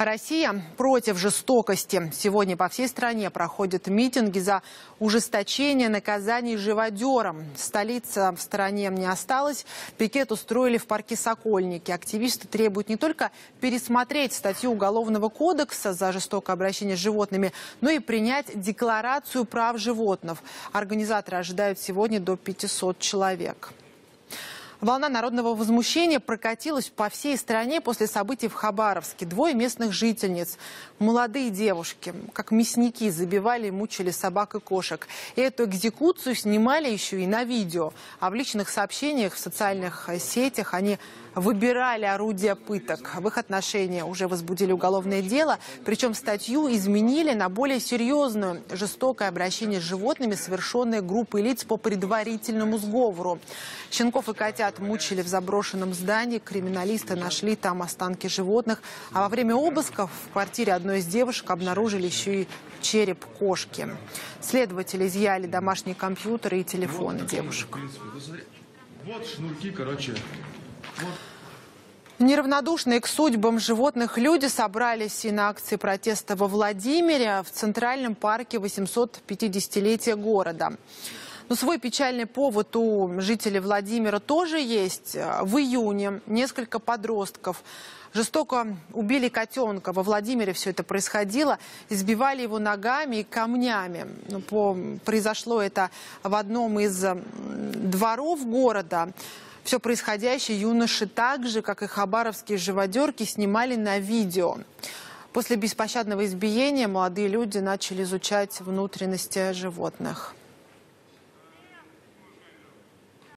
Россия против жестокости. Сегодня по всей стране проходят митинги за ужесточение наказаний живодерам. Столица в стороне не осталась. Пикет устроили в парке Сокольники. Активисты требуют не только пересмотреть статью Уголовного кодекса за жестокое обращение с животными, но и принять декларацию прав животных. Организаторы ожидают сегодня до 500 человек. Волна народного возмущения прокатилась по всей стране после событий в Хабаровске. Двое местных жительниц, молодые девушки, как мясники, забивали и мучили собак и кошек. И эту экзекуцию снимали еще и на видео. А в личных сообщениях в социальных сетях они выбирали орудия пыток. В их отношении уже возбудили уголовное дело. Причем статью изменили на более серьезную. Жестокое обращение с животными, совершенное группой лиц по предварительному сговору. Щенков и котят мучили в заброшенном здании. Криминалисты нашли там останки животных. А во время обысков в квартире одной из девушек обнаружили еще и череп кошки. Следователи изъяли домашние компьютеры и телефоны девушек. Вот шнурки, короче. Неравнодушные к судьбам животных люди собрались и на акции протеста во Владимире, в Центральном парке 850-летия города. Но свой печальный повод у жителей Владимира тоже есть. В июне несколько подростков жестоко убили котенка. Во Владимире все это происходило. Избивали его ногами и камнями. Произошло это в одном из дворов города. Все происходящее юноши так же, как и хабаровские живодерки, снимали на видео. После беспощадного избиения молодые люди начали изучать внутренности животных.